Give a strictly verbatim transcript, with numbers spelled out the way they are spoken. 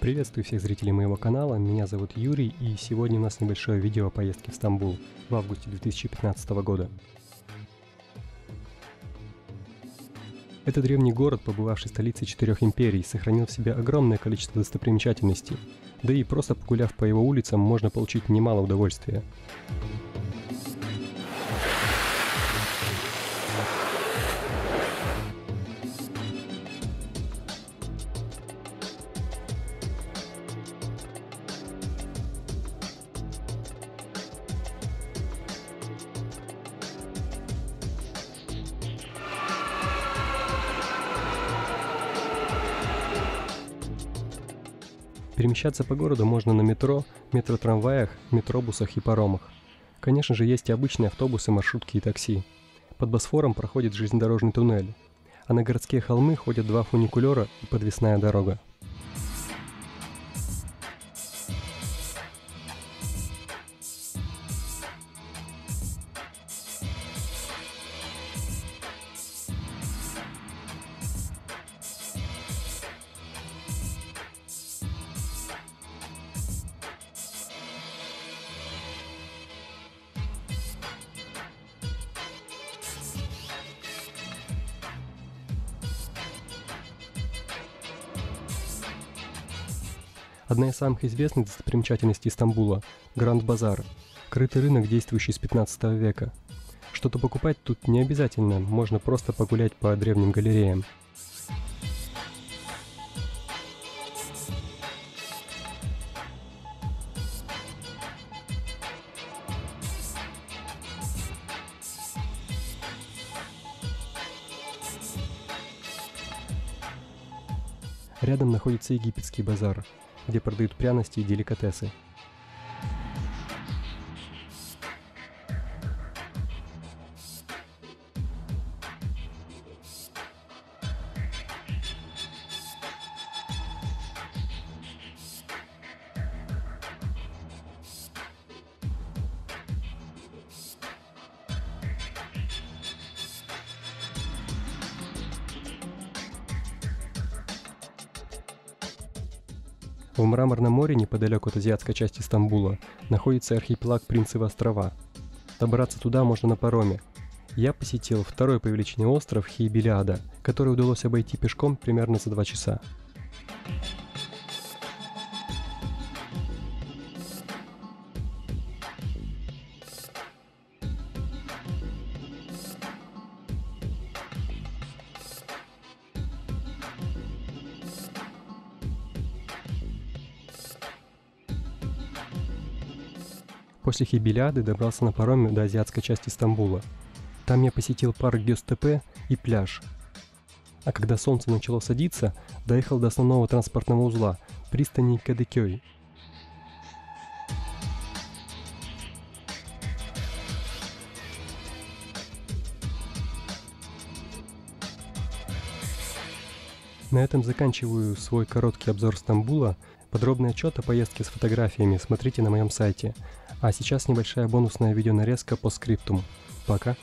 Приветствую всех зрителей моего канала, меня зовут Юрий, и сегодня у нас небольшое видео о поездке в Стамбул в августе две тысячи пятнадцатого года. Это древний город, побывавший столицей четырех империй, сохранил в себе огромное количество достопримечательностей, да и просто погуляв по его улицам, можно получить немало удовольствия. Перемещаться по городу можно на метро, метротрамваях, метробусах и паромах. Конечно же, есть и обычные автобусы, маршрутки и такси. Под Босфором проходит железнодорожный туннель, а на городские холмы ходят два фуникулера и подвесная дорога. Одна из самых известных достопримечательностей Стамбула – Гранд Базар, крытый рынок, действующий с пятнадцатого века. Что-то покупать тут не обязательно, можно просто погулять по древним галереям. Рядом находится Египетский базар, где продают пряности и деликатесы. В Мраморном море, неподалеку от азиатской части Стамбула, находится архипелаг Принцевы острова. Добраться туда можно на пароме. Я посетил второй по величине остров Хейбелиада, который удалось обойти пешком примерно за два часа. После Хейбелиады добрался на пароме до азиатской части Стамбула. Там я посетил парк Гёстепе и пляж. А когда солнце начало садиться, доехал до основного транспортного узла – пристани Кадыкёй. На этом заканчиваю свой короткий обзор Стамбула. Подробный отчет о поездке с фотографиями смотрите на моем сайте. А сейчас небольшая бонусная видеонарезка по скриптуму. Пока!